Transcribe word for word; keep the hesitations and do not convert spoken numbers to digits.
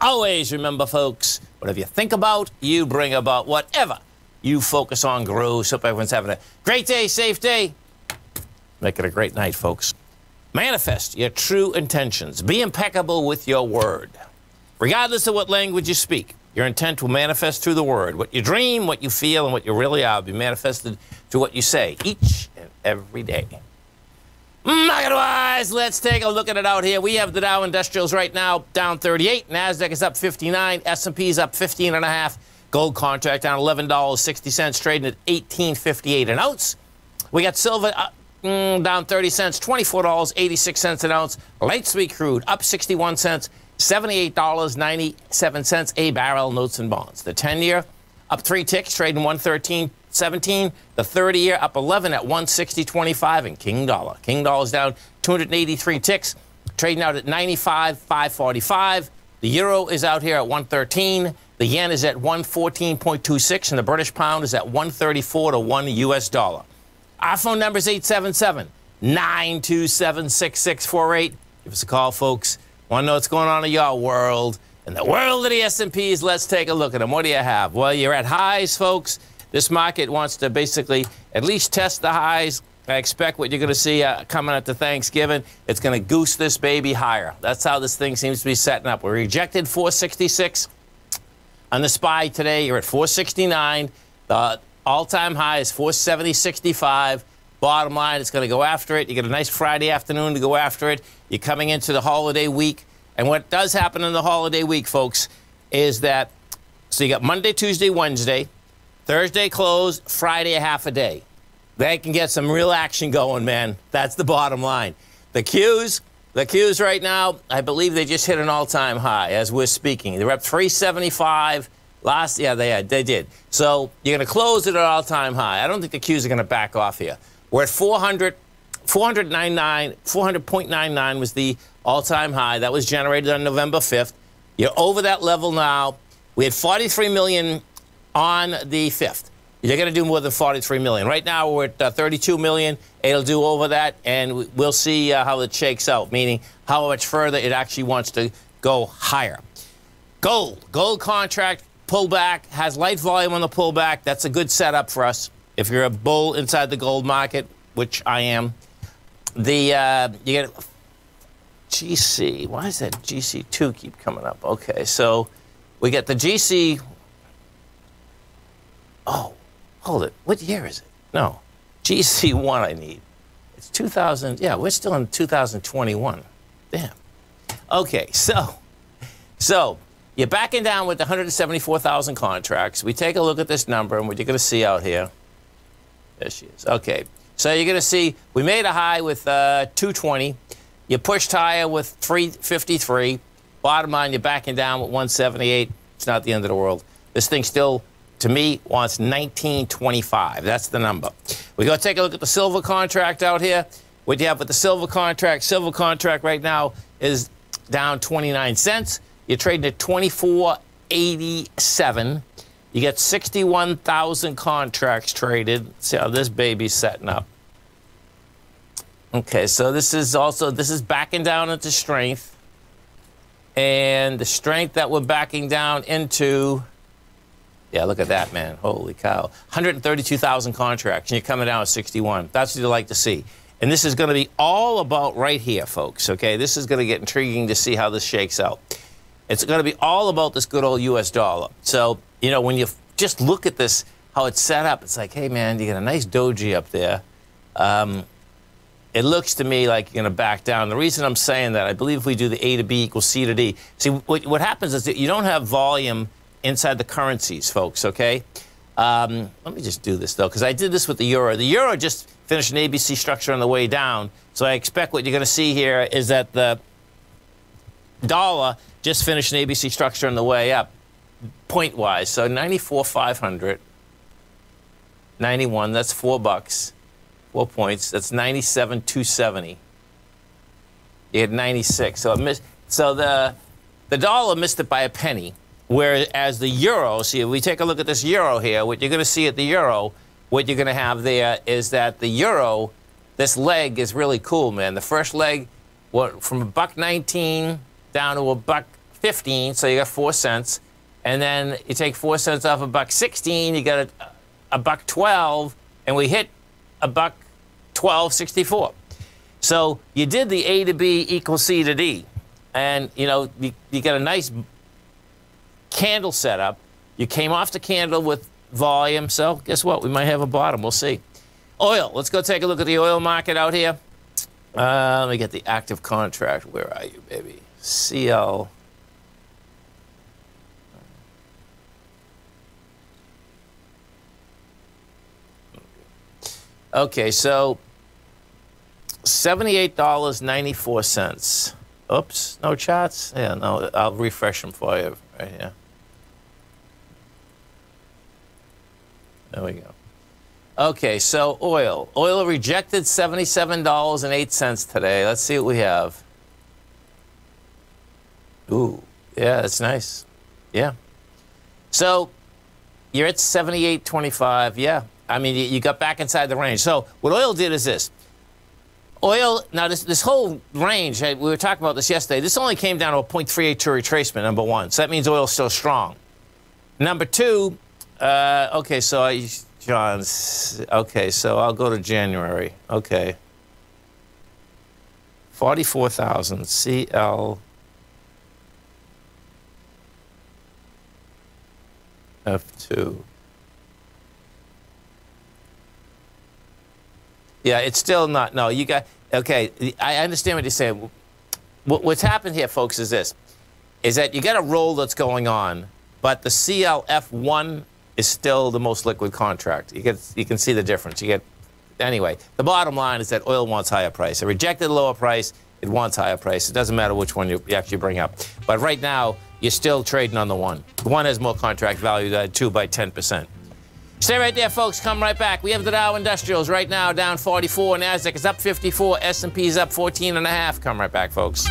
Always remember, folks, whatever you think about, you bring about. Whatever you focus on grows. Hope everyone's having a great day, safe day. Make it a great night, folks. Manifest your true intentions. Be impeccable with your word. Regardless of what language you speak, your intent will manifest through the word. What you dream, what you feel, and what you really are will be manifested through what you say each and every day. Market-wise, let's take a look at it out here. We have the Dow Industrials right now down thirty-eight. NASDAQ is up fifty-nine. S and P is up fifteen and a half. Gold contract down eleven dollars and sixty cents, trading at eighteen fifty-eight an ounce. We got silver up, mm, down thirty cents, twenty-four dollars and eighty-six cents an ounce. Light sweet crude up sixty-one cents, seventy-eight dollars and ninety-seven cents a barrel. Notes and bonds. The ten-year up three ticks, trading one thirteen seventeen. The thirty-year up eleven at one sixty twenty-five. And King Dollar. King Dollar's down two hundred eighty-three ticks, trading out at ninety-five five forty-five. The euro is out here at one thirteen. The yen is at one fourteen twenty-six, and the British pound is at one thirty-four to one U S dollar. Our phone number is eight seven seven, nine two seven, six six four eight. Give us a call, folks. Want to know what's going on in your world. In the world of the S and Ps, let's take a look at them. What do you have? Well, you're at highs, folks. This market wants to basically at least test the highs. I expect what you're going to see uh, coming up to Thanksgiving. It's going to goose this baby higher. That's how this thing seems to be setting up. We rejected four sixty-six on the S P Y today. You're at four sixty-nine. The all-time high is four seventy sixty-five. Bottom line, it's going to go after it. You get a nice Friday afternoon to go after it. You're coming into the holiday week. And what does happen in the holiday week, folks, is that, so you got Monday, Tuesday, Wednesday, Thursday close, Friday a half a day. They can get some real action going, man. That's the bottom line. The Qs, the Qs right now, I believe they just hit an all-time high as we're speaking. They're up three seventy-five last, yeah, they had, they did. So you're going to close it at an all-time high. I don't think the Qs are going to back off here. We're at four hundred. four hundred ninety-nine, four hundred point nine nine was the all-time high. That was generated on November fifth. You're over that level now. We had forty-three million on the fifth. You're going to do more than forty-three million. Right now, we're at uh, thirty-two million. It'll do over that, and we'll see uh, how it shakes out, meaning how much further it actually wants to go higher. Gold. Gold contract pullback has light volume on the pullback. That's a good setup for us. If you're a bull inside the gold market, which I am, the, uh, you get G C. Why is that G C two keep coming up? Okay, so we get the G C. Oh, hold it. What year is it? No, G C one I need. It's two thousand. Yeah, we're still in two thousand twenty-one. Damn. Okay, so, so you're backing down with one hundred seventy-four thousand contracts. We take a look at this number and what you're going to see out here. There she is. Okay. So you're going to see we made a high with uh, two twenty. You pushed higher with three fifty-three. Bottom line, you're backing down with one seventy-eight. It's not the end of the world. This thing still, to me, wants nineteen twenty-five. That's the number. We're going to take a look at the silver contract out here. What do you have with the silver contract? Silver contract right now is down twenty-nine cents. You're trading at twenty-four eighty-seven. You get sixty-one thousand contracts traded. See how this baby's setting up. Okay, so this is also, this is backing down into strength. And the strength that we're backing down into, yeah, look at that, man. Holy cow. one hundred thirty-two thousand contracts, and you're coming down at sixty-one. That's what you like to see. And this is going to be all about right here, folks, okay? This is going to get intriguing to see how this shakes out. It's going to be all about this good old U S dollar. So, you know, when you just look at this, how it's set up, it's like, hey, man, you got a nice doji up there. Um, it looks to me like you're going to back down. The reason I'm saying that, I believe if we do the A to B equals C to D. See, what, what happens is that you don't have volume inside the currencies, folks, okay? Um, let me just do this, though, because I did this with the euro. The euro just finished an A B C structure on the way down. So I expect what you're going to see here is that the dollar just finished an A B C structure on the way up. Point-wise, so ninety-four five hundred, ninety-one, that's four bucks, four points, that's ninety-seven two seventy. You had ninety-six, so it missed, so the, the dollar missed it by a penny, whereas the euro, see, if we take a look at this euro here, what you're going to see at the euro, what you're going to have there is that the euro, this leg is really cool, man. The first leg, what, from a buck nineteen down to a buck fifteen, so you got four cents. And then you take four cents off a buck sixteen, you got a, a buck twelve, and we hit a buck twelve sixty-four. So you did the A to B equals C to D, and you know you, you got a nice candle setup. You came off the candle with volume, so guess what? We might have a bottom. We'll see. Oil. Let's go take a look at the oil market out here. Uh, let me get the active contract. Where are you, baby? C L. Okay, so seventy-eight dollars and ninety-four cents. Oops, no charts? Yeah, no, I'll refresh them for you right here. There we go. Okay, so oil. Oil rejected seventy-seven dollars and eight cents today. Let's see what we have. Ooh, yeah, that's nice. Yeah. So you're at seventy-eight twenty-five, yeah. I mean, you got back inside the range. So what oil did is this. Oil, now this, this whole range, we were talking about this yesterday, this only came down to a zero point three eight two retracement, number one. So that means oil's still strong. Number two, uh, okay, so I, John's, okay, so I'll go to January. Okay. forty-four thousand, C L. F two. Yeah, it's still not. No, you got. Okay, I understand what you're saying. What, what's happened here, folks, is this: is that you got a roll that's going on, but the C L F one is still the most liquid contract. You get, you can see the difference. You get. Anyway, the bottom line is that oil wants higher price. It rejected a lower price. It wants higher price. It doesn't matter which one you actually bring up. But right now, you're still trading on the one. The one has more contract value than two by ten percent. Stay right there, folks. Come right back. We have the Dow Industrials right now down forty-four. NASDAQ is up fifty-four. S and P is up fourteen and a half. Come right back, folks.